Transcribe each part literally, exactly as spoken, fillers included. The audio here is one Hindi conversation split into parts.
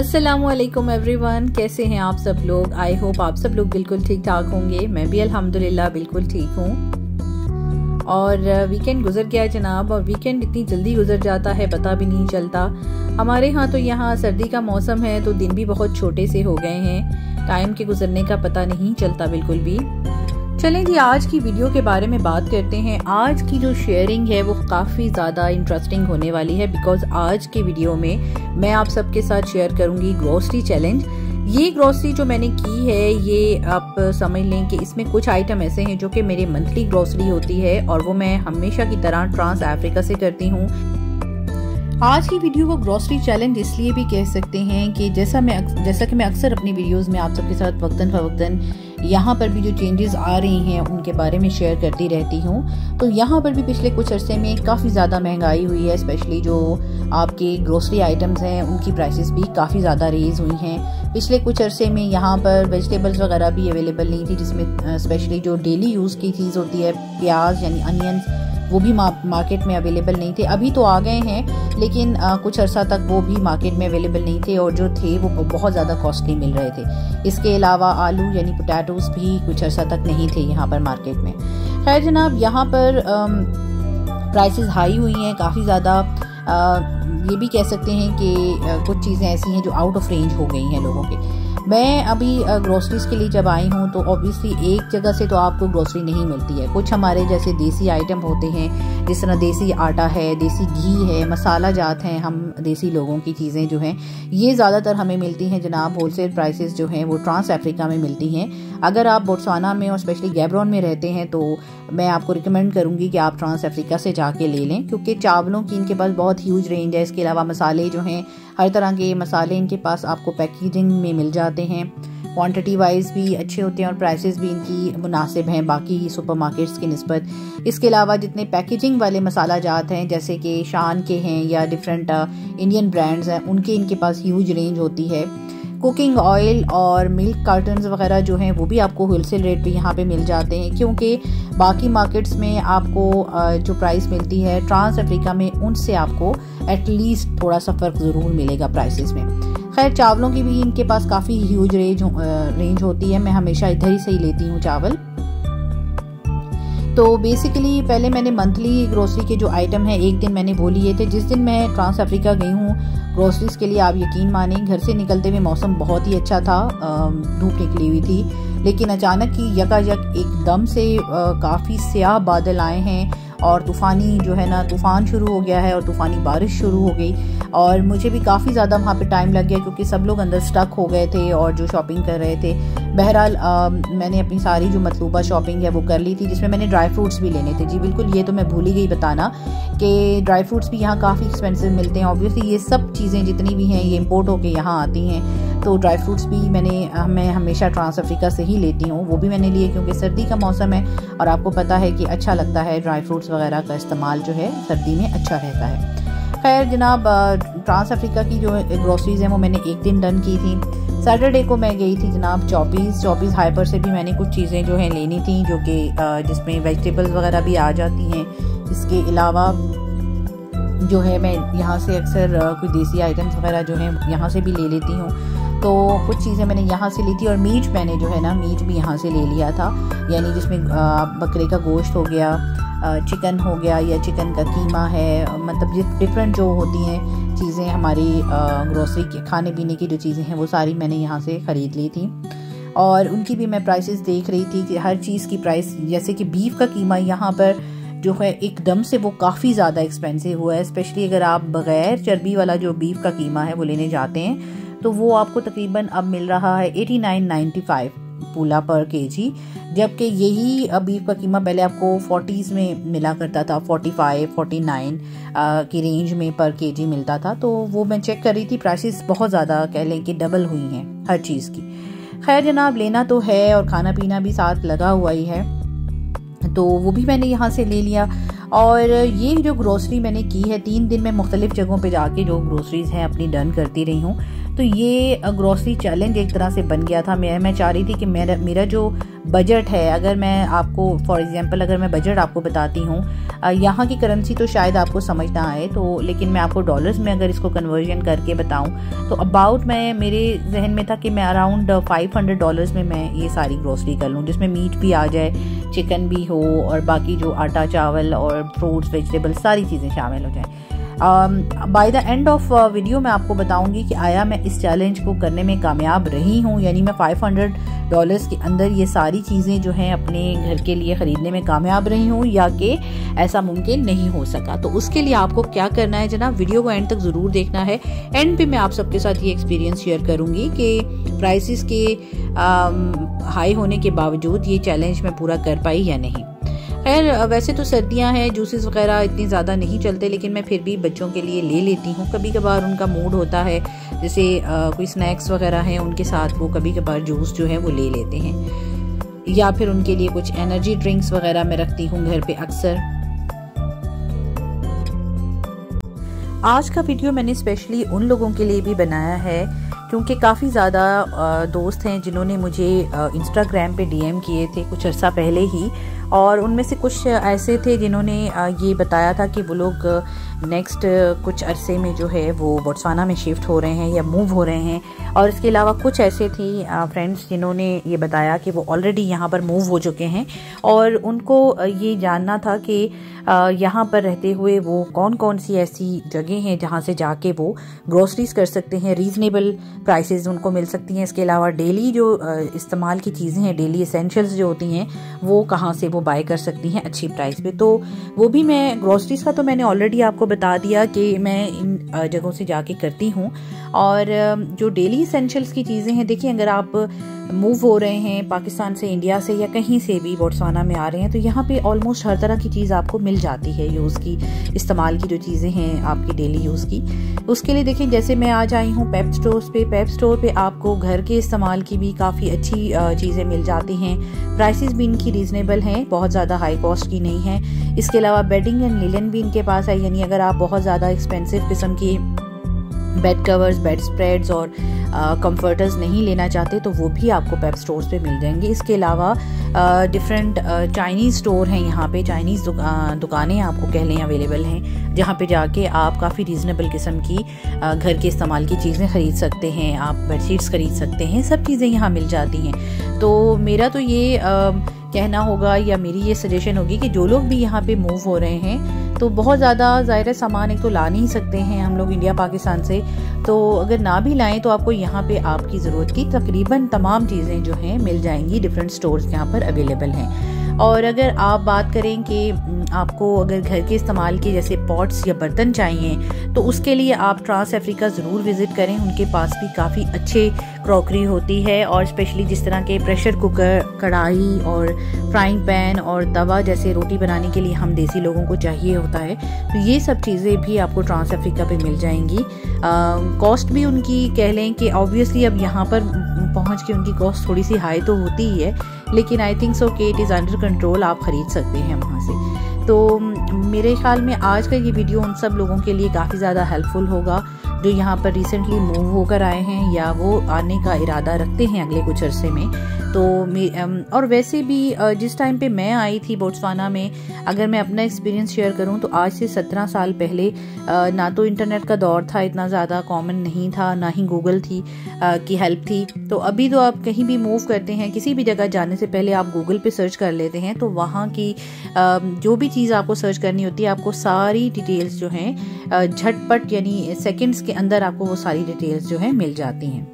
अस्सलामुअलैकुम एवरीवन, कैसे हैं आप सब लोग। आई होप आप सब लोग बिल्कुल ठीक ठाक होंगे। मैं भी अल्हम्दुलिल्लाह बिल्कुल ठीक हूँ। और वीकेंड गुजर गया है जनाब, और वीकेंड इतनी जल्दी गुजर जाता है पता भी नहीं चलता। हमारे यहाँ तो यहाँ सर्दी का मौसम है तो दिन भी बहुत छोटे से हो गए हैं, टाइम के गुजरने का पता नहीं चलता बिल्कुल भी। चलें जी, आज की वीडियो के बारे में बात करते हैं। आज की जो शेयरिंग है वो काफ़ी ज़्यादा इंटरेस्टिंग होने वाली है, बिकॉज़ आज के वीडियो में मैं आप सबके साथ शेयर करूंगी ग्रोसरी चैलेंज। ये ग्रोसरी जो मैंने की है, ये आप समझ लें कि इसमें कुछ आइटम ऐसे हैं जो कि मेरे मंथली ग्रोसरी होती है, और वो मैं हमेशा की तरह ट्रांस अफ्रीका से करती हूँ। आज की वीडियो को ग्रोसरी चैलेंज इसलिए भी कह सकते हैं कि जैसा मैं जैसा कि मैं अक्सर अपनी वीडियोस में आप सबके साथ वक्तन फवक्तन यहाँ पर भी जो चेंजेस आ रहे हैं उनके बारे में शेयर करती रहती हूँ। तो यहाँ पर भी पिछले कुछ अरसे में काफ़ी ज़्यादा महंगाई हुई है, स्पेशली जो आपके ग्रोसरी आइटम्स हैं उनकी प्राइसेस भी काफ़ी ज़्यादा रेज़ हुई हैं। पिछले कुछ अरसे में यहाँ पर वेजिटेबल्स वगैरह भी अवेलेबल नहीं थी, जिसमें स्पेशली जो डेली यूज़ की चीज़ होती है प्याज यानी अनियंस, वो भी मार्केट में अवेलेबल नहीं थे। अभी तो आ गए हैं, लेकिन आ, कुछ अर्सा तक वो भी मार्केट में अवेलेबल नहीं थे, और जो थे वो बहुत ज़्यादा कॉस्टली मिल रहे थे। इसके अलावा आलू यानी पोटैटोस भी कुछ अर्सा तक नहीं थे यहाँ पर मार्केट में। खैर जनाब, यहाँ पर प्राइसेस हाई हुई हैं काफ़ी ज़्यादा। ये भी कह सकते हैं कि कुछ चीज़ें ऐसी हैं जो आउट ऑफ रेंज हो गई हैं लोगों के। मैं अभी ग्रोसरीज़ के लिए जब आई हूँ तो ऑब्वियसली एक जगह से तो आपको ग्रोसरी नहीं मिलती है। कुछ हमारे जैसे देसी आइटम होते हैं, जिस तरह देसी आटा है, देसी घी है, मसाला जात हैं, हम देसी लोगों की चीज़ें जो हैं ये ज़्यादातर हमें मिलती हैं जनाब। होलसेल प्राइसेस जो हैं वो ट्रांस अफ्रीका में मिलती हैं। अगर आप बोट्सवाना में और स्पेशली गैब्रोन में रहते हैं तो मैं आपको रिकमेंड करूँगी कि आप ट्रांस अफ्रीका से जाके ले लें, क्योंकि चावलों की इनके पास बहुत ह्यूज रेंज है। इसके अलावा मसाले जो हैं, हर तरह के मसाले इनके पास आपको पैकेजिंग में मिल जाते हैं, क्वांटिटी वाइज भी अच्छे होते हैं, और प्राइसेस भी इनकी मुनासिब हैं बाकी सुपरमार्केट्स के निस्बत। इसके अलावा जितने पैकेजिंग वाले मसाला जात हैं जैसे कि शान के हैं या डिफरेंट इंडियन ब्रांड्स हैं, उनके इनके पास ह्यूज रेंज होती है। कुकिंग ऑयल और मिल्क कार्टन्स वगैरह जो हैं वो भी आपको होलसेल रेट पे यहाँ पे मिल जाते हैं, क्योंकि बाकी मार्केट्स में आपको जो प्राइस मिलती है ट्रांस अफ्रीका में, उनसे आपको एटलीस्ट थोड़ा सा फ़र्क ज़रूर मिलेगा प्राइसेस में। खैर चावलों की भी इनके पास काफ़ी ह्यूज रेंज रेंज होती है। मैं हमेशा इधर ही से ही लेती हूँ चावल। तो बेसिकली पहले मैंने मंथली ग्रोसरी के जो आइटम है एक दिन मैंने वो लिए थे। जिस दिन मैं ट्रांस अफ्रीका गई हूँ ग्रोसरीज़ के लिए, आप यकीन माने घर से निकलते हुए मौसम बहुत ही अच्छा था, धूप निकली हुई थी, लेकिन अचानक ही यकायक एकदम से काफ़ी स्याह बादल आए हैं और तूफ़ानी जो है ना तूफ़ान शुरू हो गया है, और तूफ़ानी बारिश शुरू हो गई। और मुझे भी काफ़ी ज़्यादा वहाँ पे टाइम लग गया क्योंकि सब लोग अंदर स्टक हो गए थे और जो शॉपिंग कर रहे थे। बहरहाल मैंने अपनी सारी जो मतलूबा शॉपिंग है वो कर ली थी, जिसमें मैंने ड्राई फ्रूट्स भी लेने थे। जी बिल्कुल, ये तो मैं भूल ही गई बताना कि ड्राई फ्रूट्स भी यहाँ काफ़ी एक्सपेंसिव मिलते हैं। ऑब्वियसली ये सब चीज़ें जितनी भी हैं ये इम्पोर्ट होकर यहाँ आती हैं, तो ड्राई फ्रूट्स भी मैंने मैं हमेशा ट्रांस अफ्रीका से ही लेती हूँ। वो भी मैंने लिए क्योंकि सर्दी का मौसम है, और आपको पता है कि अच्छा लगता है ड्राई फ्रूट्स वगैरह का इस्तेमाल जो है सर्दी में अच्छा रहता है। खैर जनाब, ट्रांस अफ्रीका की जो ग्रोसरीज़ हैं वो मैंने एक दिन डन की थी। सैटरडे को मैं गई थी जनाब चौबीस चौबीस हाइपर से भी मैंने कुछ चीज़ें जो हैं लेनी थी, जो कि जिसमें वेजिटेबल्स वगैरह भी आ जाती हैं। इसके अलावा जो है मैं यहाँ से अक्सर कुछ देसी आइटम्स वगैरह जो हैं यहाँ से भी ले लेती हूँ। तो कुछ चीज़ें मैंने यहाँ से ली थी, और मीट मैंने जो है ना मीट भी यहाँ से ले लिया था, यानी जिसमें बकरे का गोश्त हो गया, चिकन हो गया, या चिकन का कीमा है, मतलब डिफरेंट जो होती हैं चीज़ें हमारी ग्रोसरी के खाने पीने की जो चीज़ें हैं वो सारी मैंने यहाँ से ख़रीद ली थी। और उनकी भी मैं प्राइसेस देख रही थी कि हर चीज़ की प्राइस, जैसे कि बीफ का कीमा यहाँ पर जो है एकदम से वो काफ़ी ज़्यादा एक्सपेंसिव हुआ है। स्पेशली अगर आप बग़ैर चर्बी वाला जो बीफ का कीमा है वो लेने जाते हैं तो वो आपको तकरीबन अब मिल रहा है एटी नाइन नाइन्टी फाइव पूला पर केजी, जबकि यही बीफ का कीमा पहले आपको फोर्टीज़ में मिला करता था, फोर्टी फाइव फोर्टी नाइन की रेंज में पर केजी मिलता था। तो वो मैं चेक कर रही थी, प्राइसेस बहुत ज़्यादा कह लें कि डबल हुई हैं हर चीज़ की। खैर जनाब, लेना तो है और खाना पीना भी साथ लगा हुआ ही है, तो वो भी मैंने यहाँ से ले लिया। और ये जो ग्रोसरी मैंने की है तीन दिन में मुख्तलिफ़ जगहों पे जाके जो ग्रोसरीज़ हैं अपनी डन करती रही हूँ। तो ये ग्रॉसरी चैलेंज एक तरह से बन गया था। मैं मैं चाह रही थी कि मेरा मेरा जो बजट है, अगर मैं आपको फॉर एग्जांपल अगर मैं बजट आपको बताती हूँ, यहाँ की करेंसी तो शायद आपको समझ ना आए, तो लेकिन मैं आपको डॉलर्स में अगर इसको कन्वर्जन करके बताऊँ तो अबाउट मैं मेरे जहन में था कि मैं अराउंड फाइव हंड्रेड डॉलर्स में मैं ये सारी ग्रॉसरी कर लूँ, जिसमें मीट भी आ जाए, चिकन भी हो और बाकी जो आटा चावल और फ्रूट्स वेजिटेबल सारी चीज़ें शामिल हो जाएँ। By the end of video मैं आपको बताऊंगी कि आया मैं इस चैलेंज को करने में कामयाब रही हूं, यानी मैं पाँच सौ डॉलर्स के अंदर ये सारी चीज़ें जो हैं अपने घर के लिए ख़रीदने में कामयाब रही हूं या कि ऐसा मुमकिन नहीं हो सका। तो उसके लिए आपको क्या करना है जनाब, वीडियो को एंड तक ज़रूर देखना है। एंड पे मैं आप सबके साथ ये एक्सपीरियंस शेयर करूंगी कि प्राइसेस के हाई होने के बावजूद ये चैलेंज मैं पूरा कर पाई या नहीं। खैर वैसे तो सर्दियां हैं, जूसेस वगैरह इतनी ज़्यादा नहीं चलते, लेकिन मैं फिर भी बच्चों के लिए ले लेती हूँ। कभी कभार उनका मूड होता है, जैसे आ, कोई स्नैक्स वगैरह हैं उनके साथ, वो कभी कभार जूस जो है वो ले लेते हैं, या फिर उनके लिए कुछ एनर्जी ड्रिंक्स वगैरह मैं रखती हूँ घर पे अक्सर। आज का वीडियो मैंने स्पेशली उन लोगों के लिए भी बनाया है क्योंकि काफ़ी ज़्यादा दोस्त हैं जिन्होंने मुझे इंस्टाग्राम पे डीएम किए थे कुछ अर्सा पहले ही, और उनमें से कुछ ऐसे थे जिन्होंने ये बताया था कि वो लोग नेक्स्ट कुछ अरसे में जो है वो बोट्सवाना में शिफ्ट हो रहे हैं या मूव हो रहे हैं। और इसके अलावा कुछ ऐसे थी फ्रेंड्स जिन्होंने ये बताया कि वो ऑलरेडी यहाँ पर मूव हो चुके हैं और उनको ये जानना था कि यहाँ पर रहते हुए वो कौन कौन सी ऐसी जगह हैं जहाँ से जाके वो ग्रोसरीज कर सकते हैं, रीज़नेबल प्राइसेस उनको मिल सकती हैं। इसके अलावा डेली जो इस्तेमाल की चीज़ें हैं, डेली एसेंशियल्स जो होती हैं, वो कहाँ से वो बाय कर सकती हैं अच्छी प्राइस पे। तो वो भी मैं ग्रोसरीज का तो मैंने ऑलरेडी आपको बता दिया कि मैं इन जगहों से जाके करती हूँ। और जो डेली एसेंशियल्स की चीज़ें हैं, देखिए अगर आप मूव हो रहे हैं पाकिस्तान से, इंडिया से या कहीं से भी बोट्सवाना में आ रहे हैं, तो यहाँ पे ऑलमोस्ट हर तरह की चीज़ आपको मिल जाती है यूज़ की, इस्तेमाल की जो चीज़ें हैं आपकी डेली यूज़ की। उसके लिए देखिए जैसे मैं आज आई हूँ पेप स्टोर्स पे। पेप स्टोर पे आपको घर के इस्तेमाल की भी काफ़ी अच्छी चीज़ें मिल जाती हैं, प्राइसेस भी इनकी रीज़नेबल हैं, बहुत ज़्यादा हाई कॉस्ट की नहीं है। इसके अलावा बेडिंग एंड लिनन भी इनके पास है, यानी अगर आप बहुत ज़्यादा एक्सपेंसिव किस्म की बेड कवर्स, बेड स्प्रेड्स और कंफर्टर्स नहीं लेना चाहते तो वो भी आपको पेप स्टोर्स पे मिल जाएंगे। इसके अलावा डिफरेंट चाइनीज़ स्टोर हैं यहाँ पे, चाइनीज़ दुकानें आपको कह लें अवेलेबल हैं, जहाँ पे जाके आप काफ़ी रीज़नेबल किस्म की आ, घर के इस्तेमाल की चीज़ें ख़रीद सकते हैं, आप बेडशीट्स ख़रीद सकते हैं, सब चीज़ें यहाँ मिल जाती हैं। तो मेरा तो ये आ, कहना होगा या मेरी ये सजेशन होगी कि जो लोग भी यहाँ पे मूव हो रहे हैं तो बहुत ज़्यादा ज़ाहिर सामान एक तो ला नहीं सकते हैं हम लोग इंडिया पाकिस्तान से, तो अगर ना भी लाएं तो आपको यहाँ पे आपकी ज़रूरत की तकरीबन तमाम चीज़ें जो हैं मिल जाएंगी, डिफरेंट स्टोर्स यहाँ पर अवेलेबल हैं। और अगर आप बात करें कि आपको अगर घर के इस्तेमाल के जैसे पॉट्स या बर्तन चाहिए तो उसके लिए आप ट्रांस अफ्रीका ज़रूर विज़िट करें, उनके पास भी काफ़ी अच्छे क्रॉकरी होती है। और स्पेशली जिस तरह के प्रेशर कुकर, कढ़ाई और फ्राइंग पैन और तवा जैसे रोटी बनाने के लिए हम देसी लोगों को चाहिए होता है, तो ये सब चीज़ें भी आपको ट्रांस अफ्रीका पर मिल जाएंगी। कॉस्ट भी उनकी कह लें कि ऑब्वियसली अब यहाँ पर पहुँच के उनकी कॉस्ट थोड़ी सी हाई तो होती ही है, लेकिन आई थिंक सो कि इट इज़ अंडर कंट्रोल, आप ख़रीद सकते हैं वहाँ से। तो मेरे ख्याल में आज का ये वीडियो उन सब लोगों के लिए काफ़ी ज़्यादा हेल्पफुल होगा जो यहाँ पर रिसेंटली मूव होकर आए हैं या वो आने का इरादा रखते हैं अगले कुछ अरसे में। तो और वैसे भी जिस टाइम पे मैं आई थी बोट्सवाना में, अगर मैं अपना एक्सपीरियंस शेयर करूँ तो आज से सत्रह साल पहले ना तो इंटरनेट का दौर था, इतना ज़्यादा कॉमन नहीं था, ना ही गूगल थी की हेल्प थी। तो अभी तो आप कहीं भी मूव करते हैं, किसी भी जगह जाने से पहले आप गूगल पे सर्च कर लेते हैं, तो वहाँ की जो भी चीज़ आपको सर्च करनी होती है आपको सारी डिटेल्स जो हैं झटपट यानी सेकेंड्स के अंदर आपको वो सारी डिटेल्स जो है मिल जाती हैं।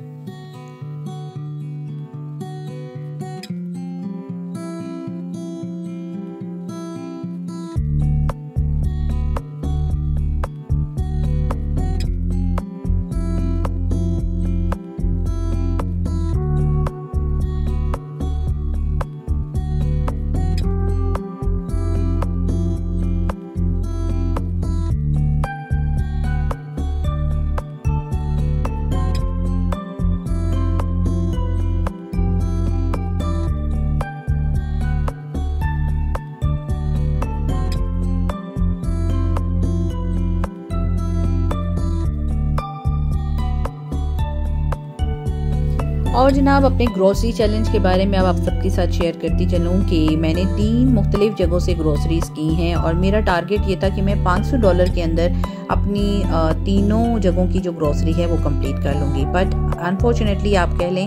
और जनाब अपने ग्रोसरी चैलेंज के बारे में अब आप सबके साथ शेयर करती चलूँ कि मैंने तीन मुख्तलिफ जगहों से ग्रोसरीज की हैं और मेरा टारगेट ये था कि मैं पाँच सौ डॉलर के अंदर अपनी तीनों जगहों की जो ग्रोसरी है वो कंप्लीट कर लूँगी, बट अनफॉर्चुनेटली आप कह लें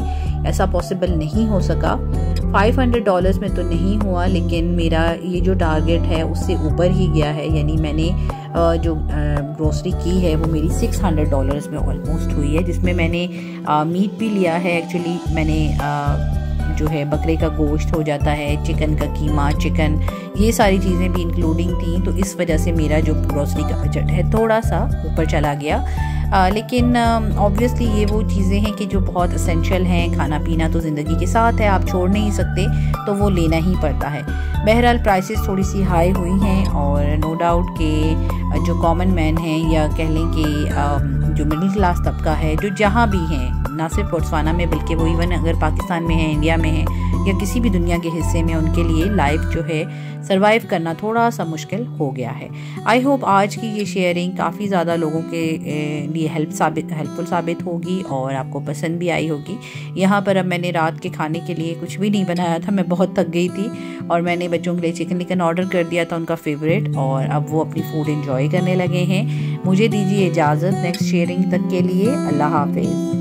ऐसा पॉसिबल नहीं हो सका। पाँच सौ डॉलर्स में तो नहीं हुआ, लेकिन मेरा ये जो टारगेट है उससे ऊपर ही गया है, यानी मैंने जो ग्रोसरी की है वो मेरी छह सौ डॉलर्स में ऑलमोस्ट हुई है, जिसमें मैंने मीट भी लिया है। एक्चुअली मैंने जो है बकरे का गोश्त हो जाता है, चिकन का कीमा, चिकन, ये सारी चीज़ें भी इंक्लूडिंग थी, तो इस वजह से मेरा जो ग्रोसरी का बजट है थोड़ा सा ऊपर चला गया। आ, लेकिन ऑब्वियसली ये वो चीज़ें हैं कि जो बहुत असेंशियल हैं, खाना पीना तो ज़िंदगी के साथ है, आप छोड़ नहीं सकते तो वो लेना ही पड़ता है। बहरहाल प्राइसेस थोड़ी सी हाई हुई हैं और नो डाउट के जो कॉमन मैन हैं या कह लें कि जो मिडिल क्लास तबका है, जो जहाँ भी हैं, ना सिर्फ बोत्सवाना में बल्कि वो इवन अगर पाकिस्तान में है, इंडिया में है या किसी भी दुनिया के हिस्से में, उनके लिए लाइफ जो है सर्वाइव करना थोड़ा सा मुश्किल हो गया है। आई होप आज की ये शेयरिंग काफ़ी ज़्यादा लोगों के लिए हेल्प साबित हेल्पफुल साबित होगी और आपको पसंद भी आई होगी। यहाँ पर अब मैंने रात के खाने के लिए कुछ भी नहीं बनाया था, मैं बहुत थक गई थी और मैंने बच्चों के लिए चिकन विकन ऑर्डर कर दिया था, उनका फेवरेट, और अब वो अपनी फूड इंजॉय करने लगे हैं। मुझे दीजिए इजाज़त नेक्स्ट शेयरिंग तक के लिए। अल्लाह हाफिज़।